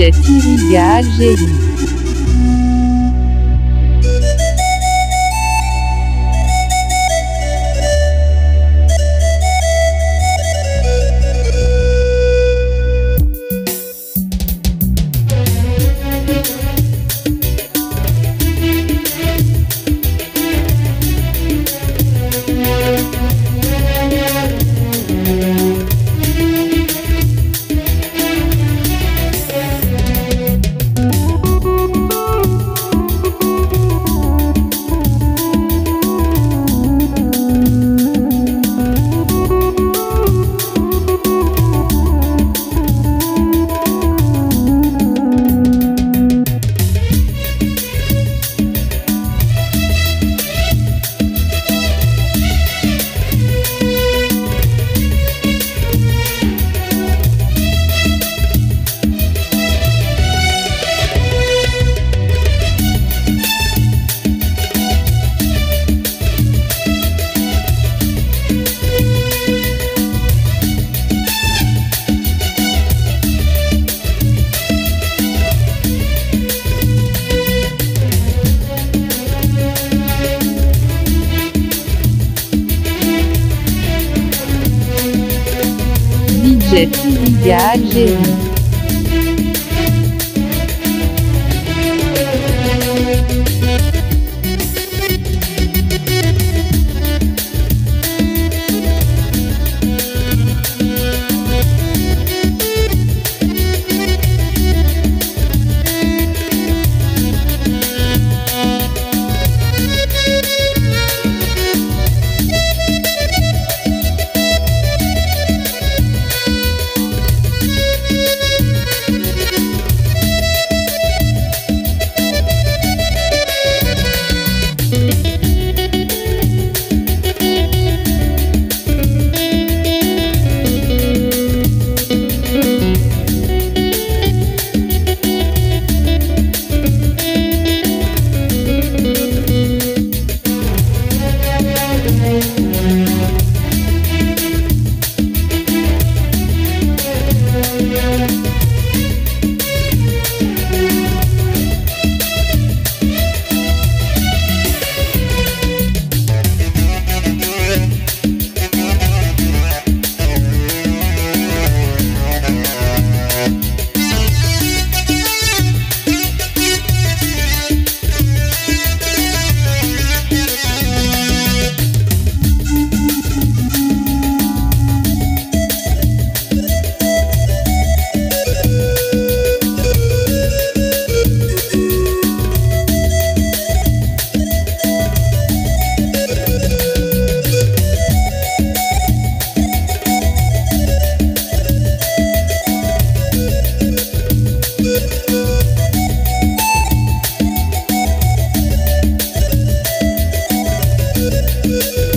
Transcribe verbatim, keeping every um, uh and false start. Jetiri da Algérie. Jetiri da Algérie. We'll be right back.